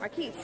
Marquis.